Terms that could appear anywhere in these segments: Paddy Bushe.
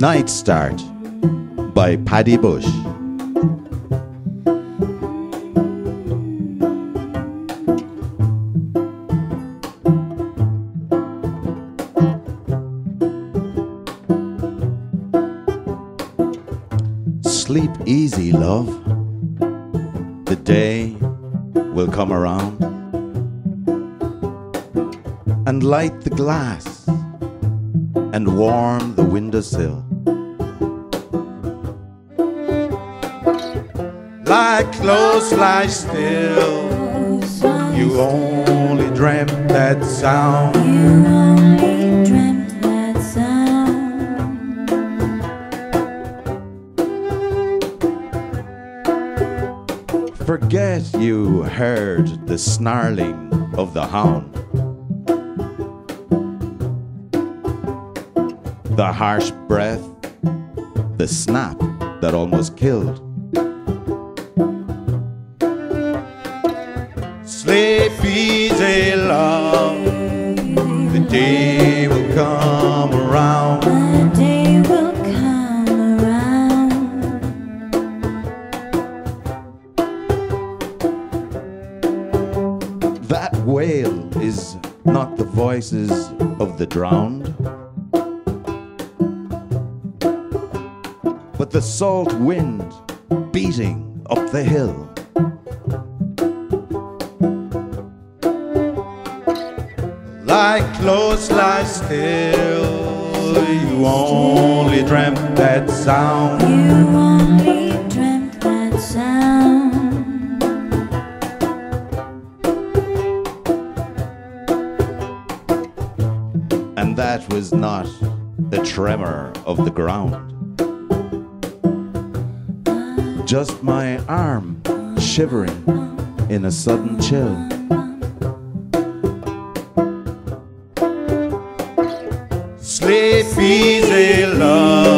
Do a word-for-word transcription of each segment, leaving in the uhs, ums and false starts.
Night Start by Paddy Bushe. Sleep easy, love. The day will come around and light the glass and warm the windowsill. Lie close, lie still. You only dreamt that sound. You only dreamt that sound. Forget you heard the snarling of the hound, the harsh breath, the snap that almost killed. Sleep easy, love. The day will come around. The day will come around. That wail is not the voices of the drowned, but the salt wind beating up the hill. Lie close, lie still. You only dreamt that sound. You only dreamt that sound. And that was not the tremor of the ground, just my arm shivering in a sudden chill. Sleep easy, love.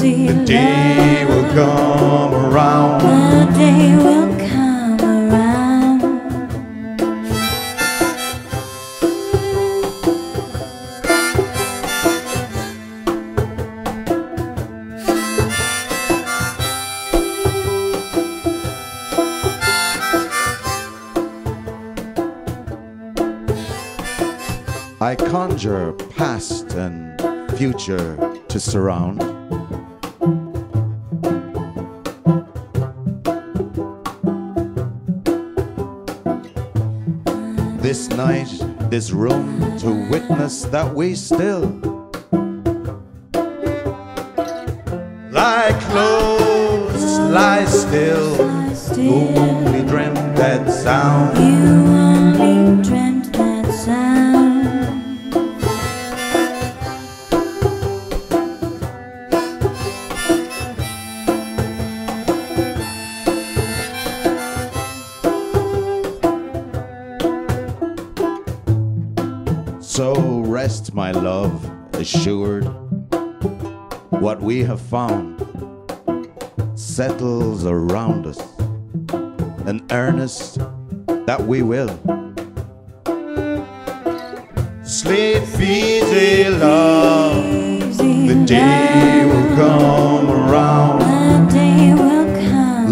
The day will come around. The day will come around. I conjure past and future to surround, this night, this room, to witness that we still lie close, lie still. You only dreamt that sound. You only dreamt that sound. So rest, my love, assured what we have found settles around us, an earnest that we will. Sleep easy, love. The day will come around.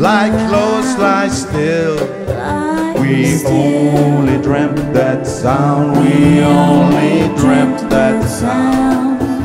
Lie close, lie still. We only dreamt that sound. We only dreamt that sound.